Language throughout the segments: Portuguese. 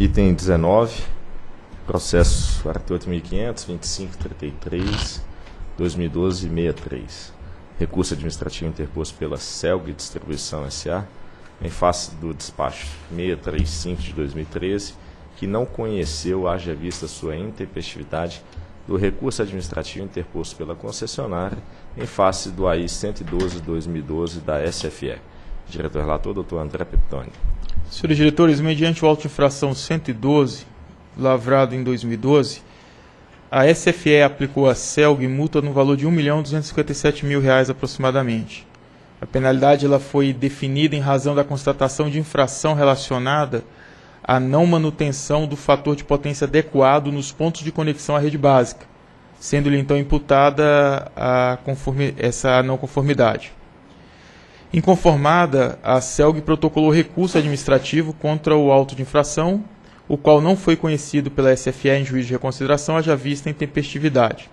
Item 19, processo 48.500, 2533, 2012-63. Recurso administrativo interposto pela CELG Distribuição SA, em face do despacho 635 de 2013, que não conheceu, haja vista sua intempestividade, do recurso administrativo interposto pela concessionária, em face do AI 112-2012 da SFE. Diretor relator, doutor André Pepitone. Senhores diretores, mediante o auto de infração 112, lavrado em 2012, a SFE aplicou à CELG multa no valor de R$ 1.257.000 aproximadamente. A penalidade ela foi definida em razão da constatação de infração relacionada à não manutenção do fator de potência adequado nos pontos de conexão à rede básica, sendo-lhe então imputada essa não conformidade. Inconformada, a CELG protocolou recurso administrativo contra o auto de infração, o qual não foi conhecido pela SFE em juízo de reconsideração, haja vista em tempestividade.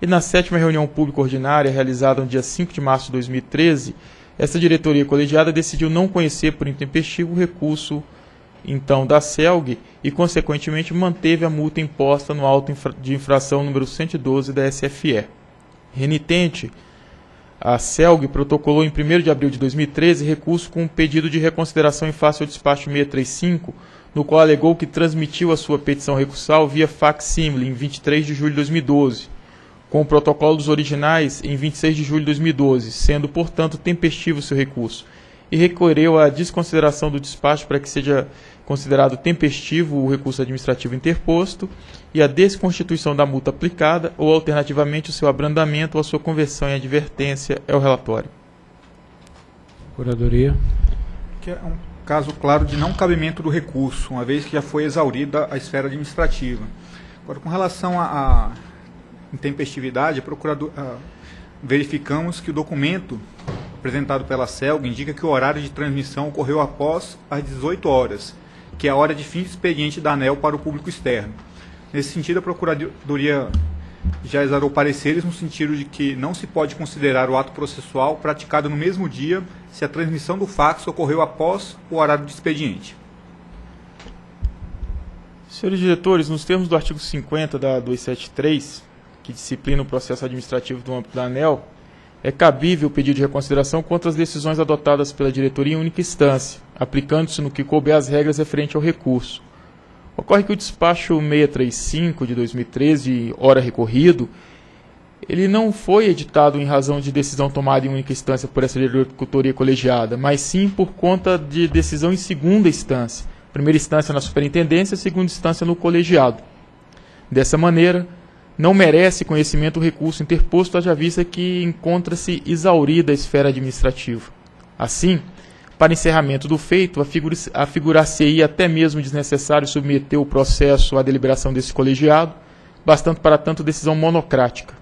E na 7ª reunião pública ordinária, realizada no dia 5 de março de 2013, essa diretoria colegiada decidiu não conhecer por intempestivo o recurso então da CELG e, consequentemente, manteve a multa imposta no auto de infração número 112 da SFE. Renitente, a CELG protocolou em 1º de abril de 2013 recurso com um pedido de reconsideração em face ao despacho 635, no qual alegou que transmitiu a sua petição recursal via facsímile em 23 de julho de 2012, com o protocolo dos originais em 26 de julho de 2012, sendo, portanto, tempestivo seu recurso, e recorreu à desconsideração do despacho para que seja considerado tempestivo o recurso administrativo interposto e a desconstituição da multa aplicada ou, alternativamente, o seu abrandamento ou a sua conversão em advertência é o relatório. Curadoria. Caso claro de não cabimento do recurso, uma vez que já foi exaurida a esfera administrativa. Agora, com relação à intempestividade, verificamos que o documento apresentado pela CELG indica que o horário de transmissão ocorreu após as 18 horas, que é a hora de fim de expediente da ANEEL para o público externo. Nesse sentido, a Procuradoria já exarou pareceres no sentido de que não se pode considerar o ato processual praticado no mesmo dia se a transmissão do fax ocorreu após o horário de expediente. Senhores diretores, nos termos do artigo 50 da 273, que disciplina o processo administrativo do âmbito da ANEEL, é cabível o pedido de reconsideração contra as decisões adotadas pela diretoria em única instância, aplicando-se no que couber as regras referentes ao recurso. Ocorre que o despacho 635 de 2013, hora recorrido, ele não foi editado em razão de decisão tomada em única instância por essa diretoria colegiada, mas sim por conta de decisão em segunda instância. Primeira instância na superintendência, segunda instância no colegiado. Dessa maneira, não merece conhecimento o recurso interposto, haja vista que encontra-se exaurida a esfera administrativa. Assim, para encerramento do feito, afigurar-se-ia até mesmo desnecessário submeter o processo à deliberação desse colegiado, bastando para tanto decisão monocrática.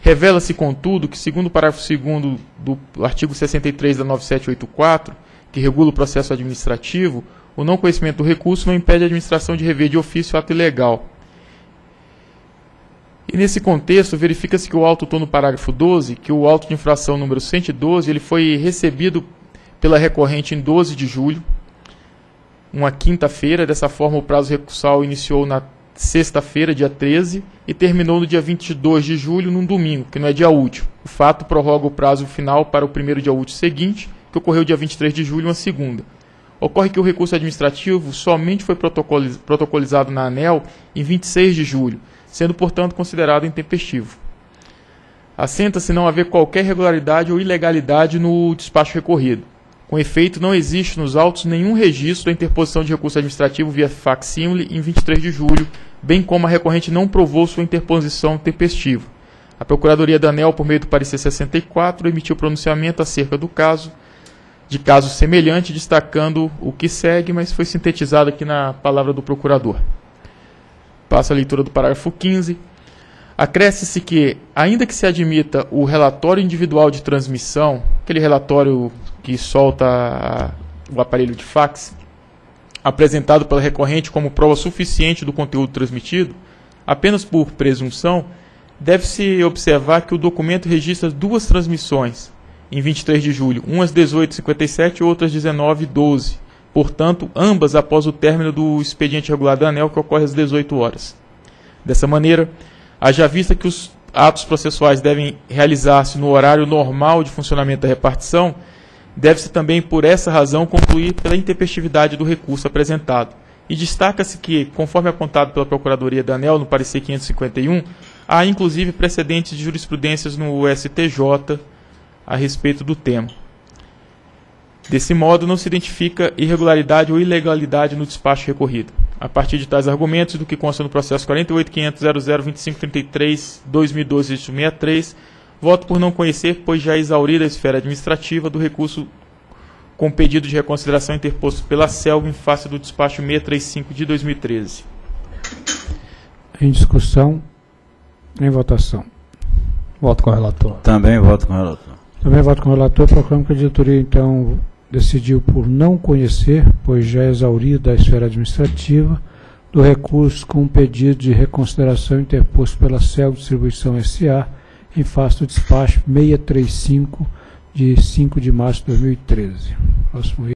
Revela-se, contudo, que, segundo o parágrafo 2º do artigo 63 da 9784, que regula o processo administrativo, o não conhecimento do recurso não impede a administração de rever de ofício o ato ilegal. E nesse contexto, verifica-se que o auto no parágrafo 12, que o auto de infração número 112, ele foi recebido pela recorrente em 12 de julho, uma quinta-feira. Dessa forma, o prazo recursal iniciou na sexta-feira, dia 13, e terminou no dia 22 de julho, num domingo, que não é dia útil. O fato prorroga o prazo final para o primeiro dia útil seguinte, que ocorreu dia 23 de julho, uma segunda. Ocorre que o recurso administrativo somente foi protocolizado na ANEEL em 26 de julho, sendo, portanto, considerado intempestivo. Assenta-se não haver qualquer irregularidade ou ilegalidade no despacho recorrido. Com efeito, não existe nos autos nenhum registro da interposição de recurso administrativo via facsímile em 23 de julho, bem como a recorrente não provou sua interposição tempestiva. A Procuradoria da ANEEL, por meio do parecer 64, emitiu pronunciamento acerca do caso, de caso semelhante, destacando o que segue, mas foi sintetizado aqui na palavra do procurador. Passo a leitura do parágrafo 15. Acresce-se que, ainda que se admita o relatório individual de transmissão, aquele relatório que solta o aparelho de fax, apresentado pela recorrente como prova suficiente do conteúdo transmitido, apenas por presunção, deve-se observar que o documento registra duas transmissões, em 23 de julho, umas 18h57 e outras 19h12, portanto, ambas após o término do expediente regular da ANEEL, que ocorre às 18 horas. Dessa maneira, haja vista que os atos processuais devem realizar-se no horário normal de funcionamento da repartição, deve-se também, por essa razão, concluir pela intempestividade do recurso apresentado. E destaca-se que, conforme apontado pela Procuradoria da ANEEL no parecer 551, há inclusive precedentes de jurisprudências no STJ a respeito do tema. Desse modo, não se identifica irregularidade ou ilegalidade no despacho recorrido. A partir de tais argumentos, do que consta no processo 48.500.002533/2012-63, voto por não conhecer, pois já exaurida a esfera administrativa do recurso com pedido de reconsideração interposto pela CELG em face do despacho 635 de 2013. Em discussão, em votação. Voto com o relator. Também voto com o relator. Também voto com o relator. Proclamo que a diretoria, então, decidiu por não conhecer, pois já exaurida a esfera administrativa, do recurso com pedido de reconsideração interposto pela CELG Distribuição SA em face do despacho 635 de 5 de março de 2013. Próximo